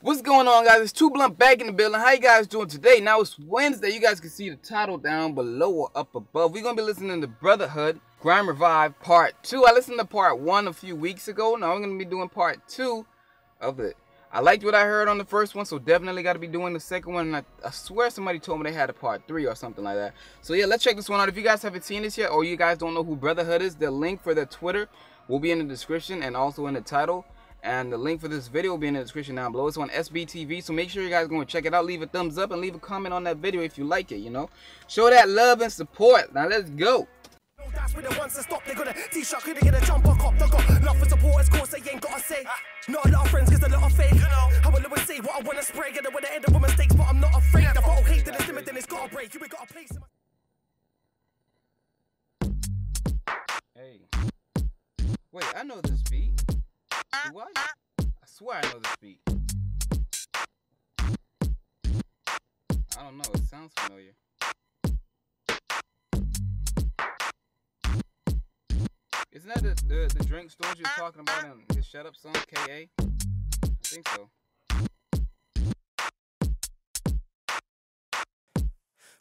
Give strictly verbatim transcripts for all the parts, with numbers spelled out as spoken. What's going on, guys? It's Two Blunt back in the building. How you guys doing today? Now it's Wednesday. You guys can see the title down below or up above. We're gonna be listening to Brotherhood, Grime Revive Part Two. I listened to Part One a few weeks ago. Now I'm gonna be doing Part Two of it. I liked what I heard on the first one, so definitely got to be doing the second one. And I, I swear somebody told me they had a Part Three or something like that. So yeah, let's check this one out. If you guys haven't seen this yet, or you guys don't know who Brotherhood is, the link for their Twitter will be in the description and also in the title. And the link for this video will be in the description down below. It's on S B T V, so make sure you guys go and check it out. Leave a thumbs up and leave a comment on that video if you like it, you know. Show that love and support. Now let's go. Hey. Wait, I know this beat. What? I swear I know this beat. I don't know, it sounds familiar. Isn't that the, the, the drink stores you're talking about in his Shut Up song, K A? I think so.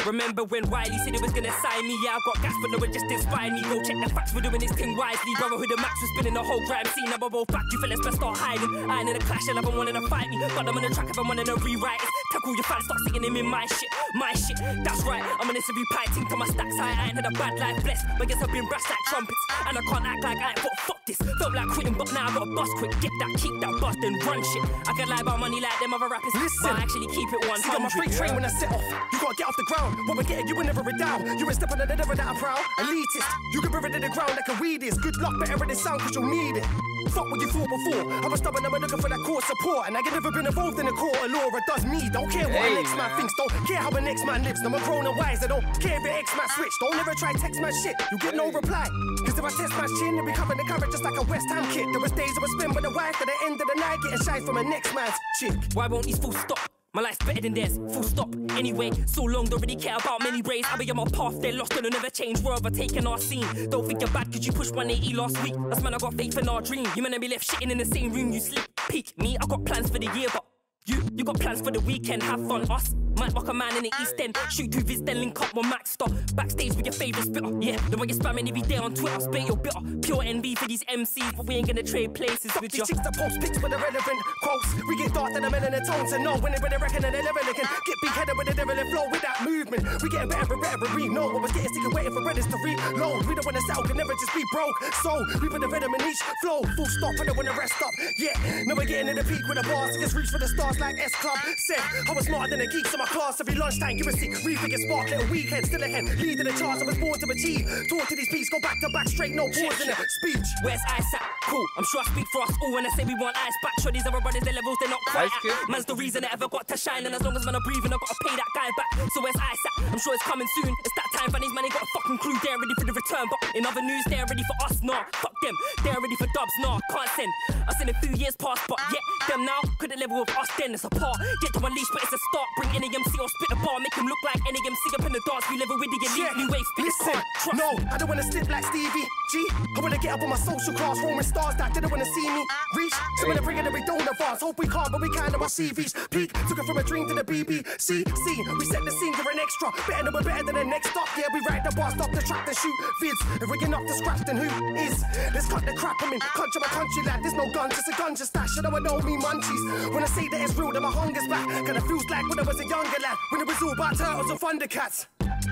Remember when Wiley said it was gonna sign me? Yeah, I got gas, but no, it just inspired me. Go check the facts, we're doing this thing wisely. Brotherhood and Max was spinning the whole crime scene. Now we're all back, you fellas best start hiding. Iron in a clash, and I've been wanting to fight me. Got them on the track, I've been wanting to rewrite it. Tackle your fans, start singing him in my shit, my shit. That's right, I'm an interview piting to my stacks high. I ain't had a bad life, blessed, but guess I've been brass like trumpets. And I can't act like I ain't got fuck this. Felt like quitting, but now I got a bust quick. Get that, keep that bust, then run shit. I can lie about money like them other rappers. Listen, but I actually keep it one hundred. See, got my free train when I sit off. You gotta get off the ground. What we're getting, you will never a down. You ain't stepping on the never that I prowl. Elitist, you can be rid of the ground like a weed is. Good luck, better in the sound, cause you'll need it. Fuck what you thought before. I was stubborn, I was looking for that court support. And I ain't never been involved in the court of law. It does me, don't care what hey, an ex-man thinks. Don't care how an ex-man lives. No, I'm grown and wise. I don't care if an ex-man switch. Don't ever try text my shit. You get no reply. Cause if I test my chin, they'll be covering the coverage just like a West Ham kid. There was days I was spent with a wife. At the end of the night, getting shy from an ex-man's chick. Why won't these fools stop? My life's better than theirs, full stop. Anyway, so long, don't really care about many ways. I'll be on my path, they're lost and they'll never change. We're overtaking our scene. Don't think you're bad, cause you pushed one eighty last week. That's man, I got faith in our dream. You man and me left shitting in the same room, you sleep. Peak me, I got plans for the year, but you, you got plans for the weekend. Have fun, us. Might rock a man in the East End. Shoot through this, then link up with Max. Stop backstage with your favourite spitter. Yeah, the way you're spamming every day on Twitter. Spit your bitter. Pure envy for these M Cs, but we ain't gonna trade places with you. Chicks that post pics with irrelevant quotes. We get dark than the men in the tones. And no, when they really reckon and they're never looking. Get big headed with the devil and flow with that movement. We getting better and better and we know. What was getting sick and waiting for brothers to reload. We don't wanna settle, can never just be broke. So, we put the venom in each flow. Full stop, I don't wanna rest up. Yeah, now we're getting in the peak with the bars. Just reach for the stars like S Club. Said, I was smarter than a geek, so my class every lunchtime, give a sick rethink and spark, little weekend, still ahead, leading the charge, I was born to achieve, talk to these beats, go back to back, straight, no pause in a speech. Where's Ice at? Cool, I'm sure I speak for us all when I say we want Ice back, sure these other brothers, their levels, they're not quite at. Man's the reason I ever got to shine, and as long as man I'm breathing, I gotta pay that guy back, so where's Ice at? I'm sure it's coming soon, it's that time, fanny's man ain't got a fucking clue, they're ready for the return, but in other news, they're ready for us, nah, fuck them, they're ready for dubs, nah, can't send, I send a few years past, but yet, them now, couldn't level with us then, it's a part, yet to unleash, but it's a start, bring any M C or spit a bar, make him look like any M C up in the dance. We level with the elite, yeah. New wave, listen, trust. No, I don't wanna slip like Stevie G. I wanna get up on my social class, roaming stars that didn't wanna see me reach. So when I bring it, we don't advance. Hope we can't, but we can. Of our C Vs peak, took it from a dream to the B B C. See, we set the scene for an extra, better than we're better than the next stop. Yeah, we ride the bar, stop the track, then shoot vids. If we get up to scratch, then who is? Let's cut the crap. I'm in country, my country lad. There's no guns, just a gun, just that shit. I know me munchies. When I say that it's real, then my hunger's back. Kinda feels like when I was a young. When it was all about turtles and Thundercats.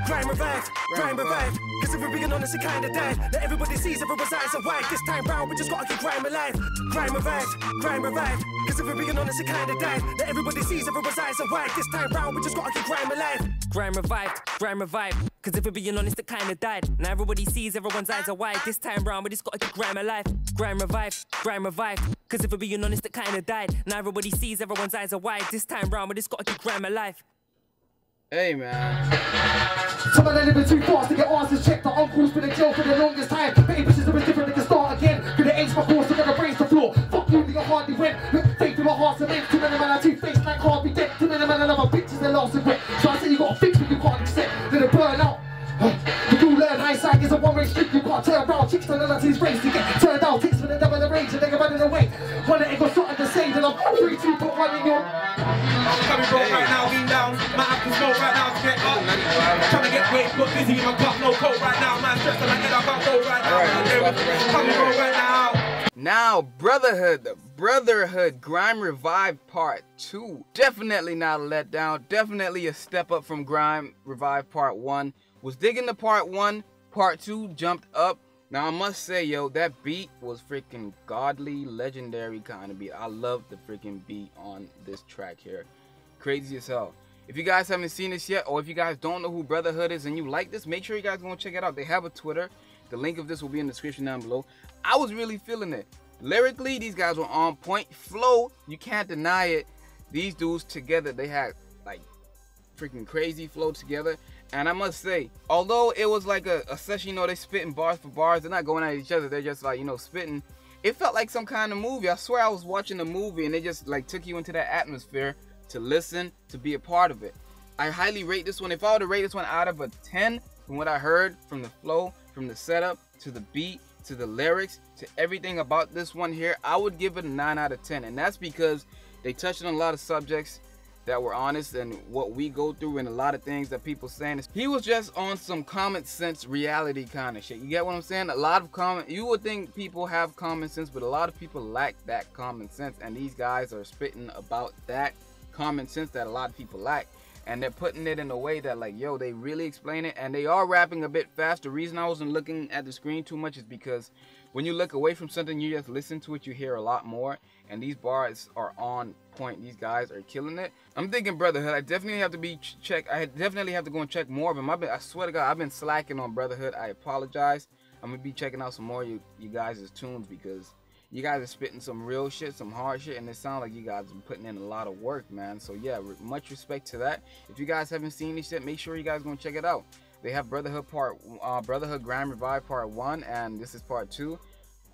Grime revived, grime revived. Cause if we're being honest, it kinda died. Now everybody sees, everyone eyes are wide. This time round, we just gotta keep grime alive. Grime revived, grime revived. Cause if we're being honest, it kinda died. Now everybody sees, everyone eyes are wide. This time round, we just gotta keep grime alive. Grime revived, grime revived. Cause if we're being honest, it kinda died. Now everybody sees, everyone's eyes are wide. This time round, we just gotta keep grime alive. Grime revived, grime revived. Cause if we're being honest, it kinda died. Now everybody sees, everyone's eyes are wide. This time round, we just gotta keep grime alive. Hey man. Some of them living too fast to get answers checked. The uncle's been in jail for the longest time. But if this is a bit different, they can start again. Gonna ace my course, I'm gonna brace the floor. Fuck you, nigga hardly went. Look, faith in my heart's an end. Too many man are too faced like hardly dead. Too many man are love my bitches, they're lost and wet. So I said you gotta fix what you can't accept. Then it burn out. You do learn hindsight is a one-way street. You can't turn around chicks, turn around to his race. You get turned out, ticks for the double the rage. And they're running away. One that ain't got something to say, then I'm on. Three, two, put one in on. Coming wrong right now, lean down. My apple's cold right now to get up. Trying to get weight, but busy in my cup, no cold right now. Man, stressed and I get up, I'm cold right now. Coming wrong right now. Now, Brotherhood, Brotherhood, Grime Revive Part two. Definitely not a letdown, definitely a step up from Grime Revive Part one. Was digging the Part one, Part two jumped up. Now, I must say, yo, that beat was freaking godly, legendary kind of beat. I love the freaking beat on this track here. Crazy as hell. If you guys haven't seen this yet, or if you guys don't know who Brotherhood is and you like this, make sure you guys go and check it out. They have a Twitter. The link of this will be in the description down below. I was really feeling it. Lyrically, these guys were on point. Flow, you can't deny it. These dudes together, they had like freaking crazy flow together. And I must say, although it was like a, a session, you know, they spitting bars for bars. They're not going at each other. They're just like, you know, spitting. It felt like some kind of movie. I swear I was watching a movie and they just like took you into that atmosphere to listen, to be a part of it. I highly rate this one. If I were to rate this one out of a ten, from what I heard, from the flow, from the setup, to the beat, to the lyrics, to everything about this one here, I would give it a nine out of ten. And that's because they touched on a lot of subjects that were honest and what we go through and a lot of things that people saying. He was just on some common sense reality kind of shit. You get what I'm saying? A lot of common, you would think people have common sense, but a lot of people lack that common sense. And these guys are spitting about that common sense that a lot of people lack. And they're putting it in a way that like, yo, they really explain it. And they are rapping a bit fast. The reason I wasn't looking at the screen too much is because when you look away from something, you just listen to it, you hear a lot more. And these bars are on point. These guys are killing it. I'm thinking Brotherhood. I definitely have to be check. I definitely have to go and check more of them. I've been, I swear to God, I've been slacking on Brotherhood. I apologize. I'm going to be checking out some more of you, you guys' tunes because you guys are spitting some real shit, some hard shit, and it sounds like you guys are putting in a lot of work, man. So yeah, much respect to that. If you guys haven't seen this yet, make sure you guys go and check it out. They have Brotherhood part, uh, Brotherhood Grime Revive Part one, and this is Part two.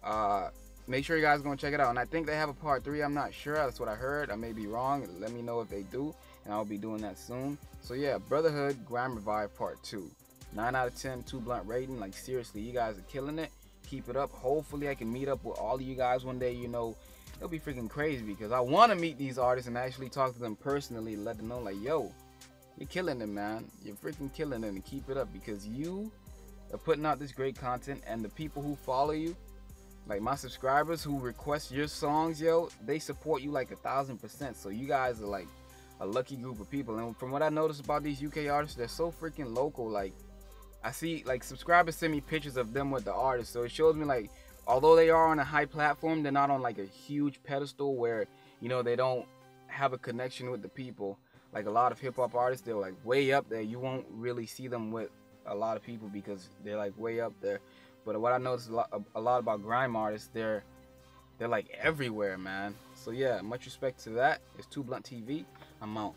Uh, make sure you guys go and check it out. And I think they have a Part three. I'm not sure. That's what I heard. I may be wrong. Let me know if they do, and I'll be doing that soon. So yeah, Brotherhood Grime Revive Part two. nine out of ten, two blunt rating. Like seriously, you guys are killing it. Keep it up. Hopefully I can meet up with all of you guys one day. You know, it'll be freaking crazy because I want to meet these artists and actually talk to them personally, let them know like, yo, you're killing it, man. You're freaking killing it, and keep it up because you are putting out this great content, and the people who follow you, like my subscribers who request your songs, yo, they support you like a thousand percent. So you guys are like a lucky group of people. And from what I noticed about these U K artists, they're so freaking local. Like I see, like, subscribers send me pictures of them with the artist, so it shows me, like, although they are on a high platform, they're not on, like, a huge pedestal where, you know, they don't have a connection with the people. Like, a lot of hip-hop artists, they're, like, way up there. You won't really see them with a lot of people because they're, like, way up there. But what I noticed a lot, a lot about grime artists, they're, they're, like, everywhere, man. So, yeah, much respect to that. It's Two Blunt T V. I'm out.